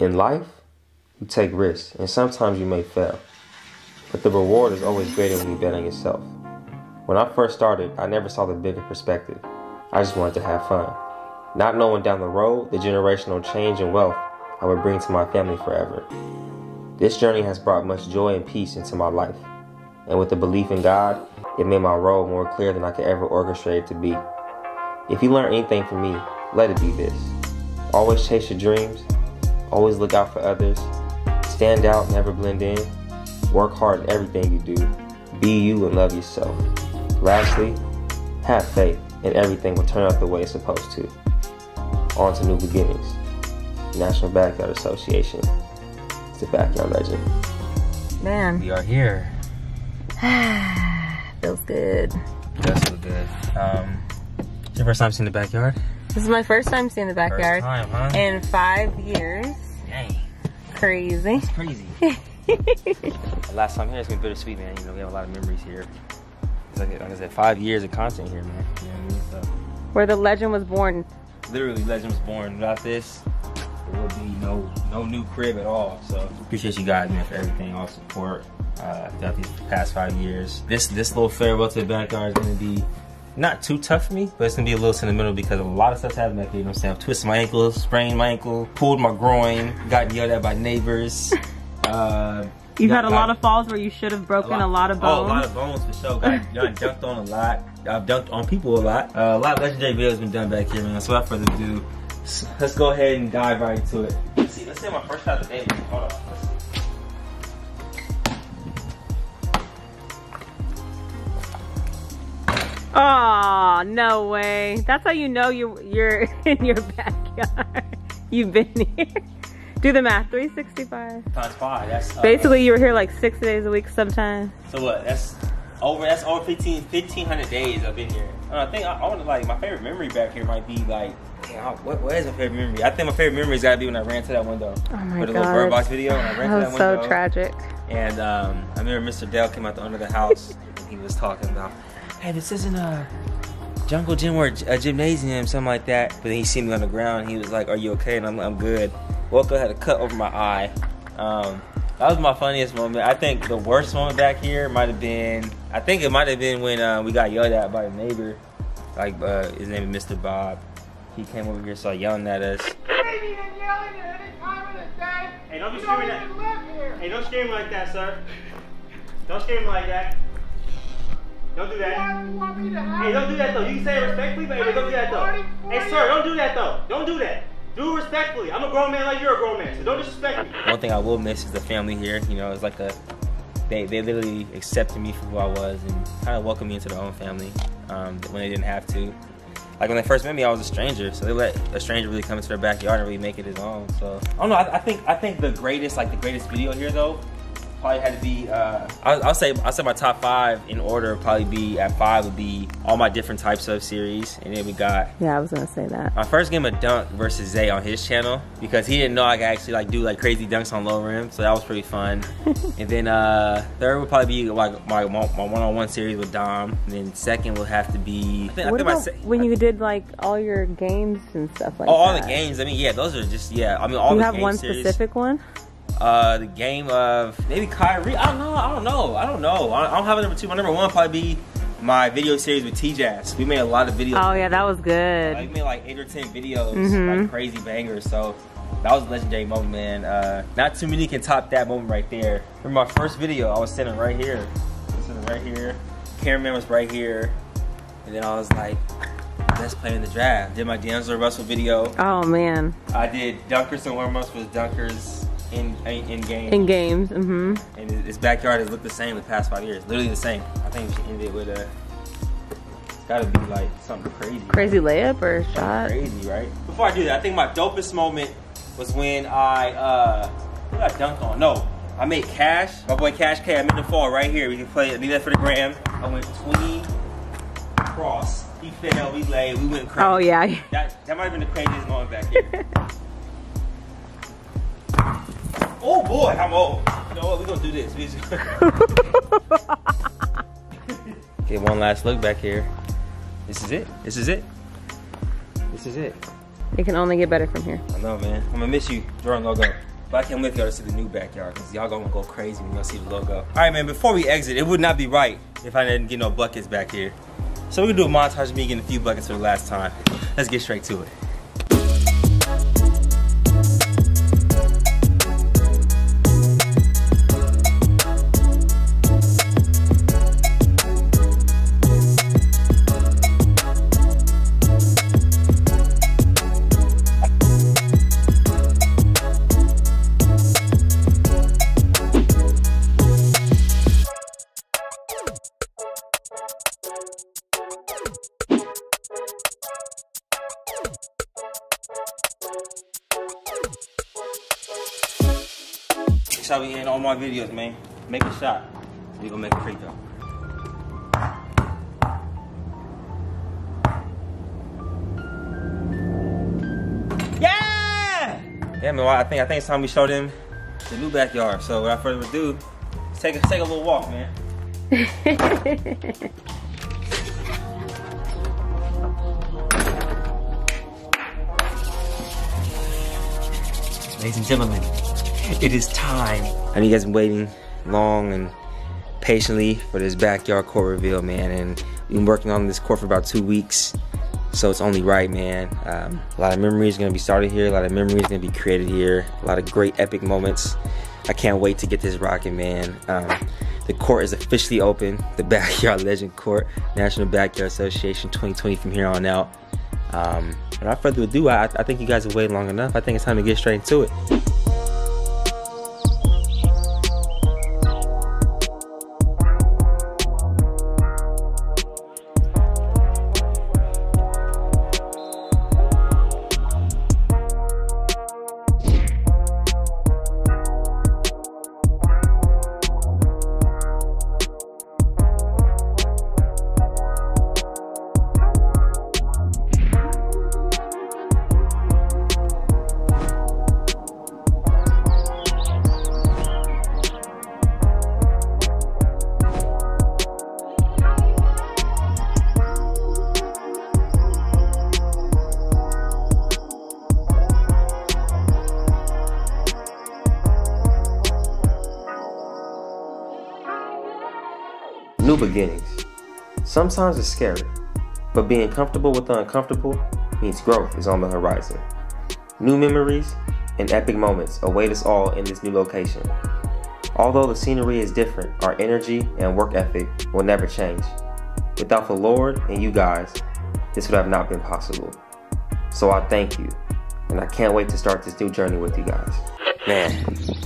In life, you take risks, and sometimes you may fail, but the reward is always greater when you bet on yourself. When I first started, I never saw the bigger perspective. I just wanted to have fun, not knowing down the road the generational change and wealth I would bring to my family forever. This journey has brought much joy and peace into my life, and with the belief in God, it made my role more clear than I could ever orchestrate it to be. If you learn anything from me, let it be this. Always chase your dreams, always look out for others, stand out, never blend in, work hard in everything you do, be you and love yourself. Lastly, have faith and everything will turn out the way it's supposed to. On to new beginnings. National Backyard Association. It's the Backyard Legend. Man. We are here. Feels good. Does feel good. It's your first time seeing the backyard? This is my first time seeing the backyard. First time, huh? In 5 years. Dang. Crazy. It's crazy. Last time here, it's been bittersweet, man. You know, we have a lot of memories here. It's like I said, 5 years of content here, man. You know what I mean? So, where the legend was born. Literally, legend was born. Without this, there would be no new crib at all. So appreciate you guys, man, for everything, all support throughout these past 5 years. This little farewell to the backyard is gonna be not too tough for me, but it's gonna be a little sentimental because a lot of stuff's happened back here, you know what I'm saying? I've twisted my ankle, sprained my ankle, pulled my groin, got yelled at by neighbors. You've had a lot of falls where you should have broken a lot of bones. Oh, a lot of bones for sure. Got dunked on a lot. I've dunked on people a lot. A lot of legendary videos been done back here, man. So without further ado, let's go ahead and dive right into it. Let's see my first shot of the day. Hold on. Let's see. Oh, no way. That's how you know you're in your backyard. You've been here. Do the math, 365. Times 5, that's... basically, you were here like 6 days a week sometimes. So what, that's over 1,500 days I've been here. I think I want to, like, my favorite memory back here might be like, damn, what is my favorite memory? I think my favorite memory's gotta be when I ran to that window. Oh my God. For the little bird box video, when I ran to that window. That was so tragic. And I remember Mr. Dell came out the under the house and he was talking about, hey, this isn't a jungle gym or a gymnasium, something like that. But then he seen me on the ground and he was like, are you okay? And I'm good. Welcome had a cut over my eye. That was my funniest moment. I think the worst moment back here might have been, when we got yelled at by a neighbor. Like, his name is Mr. Bob. He came over here, started yelling at us. Hey, don't be screaming at that. Hey, don't scream like that, sir. Don't scream like that. Don't do that. Hey, don't do that though. You can say it respectfully, but hey, don't do that though. Hey, sir, don't do that though. Don't do that. Do it respectfully. I'm a grown man like you're a grown man, so don't disrespect me. One thing I will miss is the family here. You know, it's like they literally accepted me for who I was and kind of welcomed me into their own family when they didn't have to. Like when they first met me, I was a stranger, so they let a stranger really come into their backyard and really make it his own. So I don't know. I think the greatest video here though. Probably had to be. I'll say my top five in order. Would probably be at five would be all my different types of series, and then we got. Yeah, I was gonna say that. My first game of dunk versus Zay on his channel because he didn't know I could actually like do like crazy dunks on low rim, so that was pretty fun. And then third would probably be like my one-on-one series with Dom. And then second would have to be. What about when you did like all your games and stuff like that? Oh, all the games. I mean, yeah, those are just yeah. I mean, all the games. You have one specific one. The game of maybe Kyrie. I don't know. I don't have a number two. My number one would probably be my video series with T-Jazz. We made a lot of videos. Oh yeah, that was good. We made like 8 or 10 videos, like crazy bangers. So that was a legendary moment, man. Not too many can top that moment right there. Remember my first video? I was sitting right here. Cameraman was right here, and then I was like, let's play in the draft. Did my D'Angelo Russell video. Oh man. I did dunkers and warm-ups with dunkers. In games, And this backyard has looked the same the past 5 years. Literally the same. I think we should end it with a. It's gotta be like something crazy. Crazy layup or something shot. Crazy, right? Before I do that, I think my dopest moment was when I who did I dunk on? No, I made Cash. My boy Cash K. I made the fall right here. We can play. I need that for the gram. I went tween cross. He fell. We laid. We went crazy. Oh yeah. That might have been the craziest moment back here. Oh boy, I'm old. You know what, we're gonna do this. Get one last look back here. This is it. It can only get better from here. I know, man. I'm gonna miss you. Drawing logo. But I can't wait for y'all to see the new backyard, because y'all gonna go crazy when y'all see the logo. All right, man, before we exit, it would not be right if I didn't get no buckets back here. So we're gonna do a montage of me getting a few buckets for the last time. Let's get straight to it. Shall we end all my videos, man? Make a shot. We gonna make a free throw. Yeah! Yeah, man. I think it's time we show them the new backyard. So without further ado, let's take a little walk, man. Ladies and gentlemen, it is time. I know you guys been waiting long and patiently for this backyard court reveal, man, and we've been working on this court for about 2 weeks, so it's only right, man. A lot of memories are gonna be started here, a lot of memories are gonna be created here, a lot of great epic moments. I can't wait to get this rocking, man. The court is officially open, the Backyard Legend Court, National Backyard Association 2020 from here on out. Without further ado, I think you guys have waited long enough. I think it's time to get straight into it. New beginnings. Sometimes it's scary, but being comfortable with the uncomfortable means growth is on the horizon. New memories and epic moments await us all in this new location. Although the scenery is different, our energy and work ethic will never change. Without the Lord and you guys, this would have not been possible. So I thank you, and I can't wait to start this new journey with you guys. Man, it's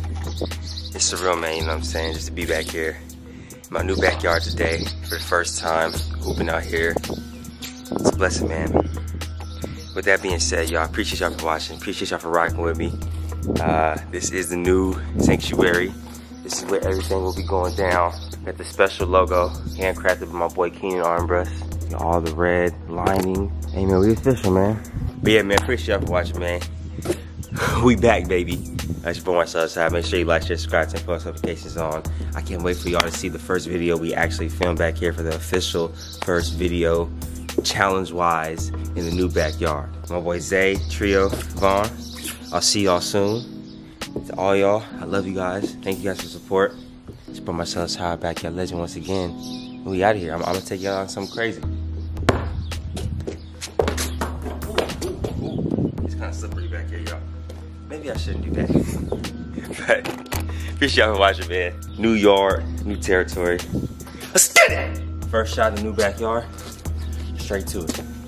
surreal, man, you know what I'm saying, just to be back here. My new backyard today for the first time, hooping out here. It's a blessing, man. With that being said, y'all, appreciate y'all for watching, appreciate y'all for rocking with me. This is the new sanctuary. This is where everything will be going down. Got the special logo, handcrafted by my boy Keenan Armbrust. Got all the red lining. Hey man, we official, man. But yeah, man, appreciate y'all for watching, man. We back, baby. That's your boy Marcel Side. Make sure you like, share, subscribe, turn post notifications on. I can't wait for y'all to see the first video we actually filmed back here for the official first video, challenge-wise, in the new backyard. My boy Zay, Trio, Vaughn. I'll see y'all soon. To all y'all, I love you guys. Thank you guys for support. It's your boy Marcel Side, Backyard Legend once again. We out of here. I'm gonna take y'all on something crazy. It's kind of slippery back here, y'all. Maybe I shouldn't do that. But appreciate y'all for watching, man. New yard, new territory. Let's get it! First shot in the new backyard. Straight to it.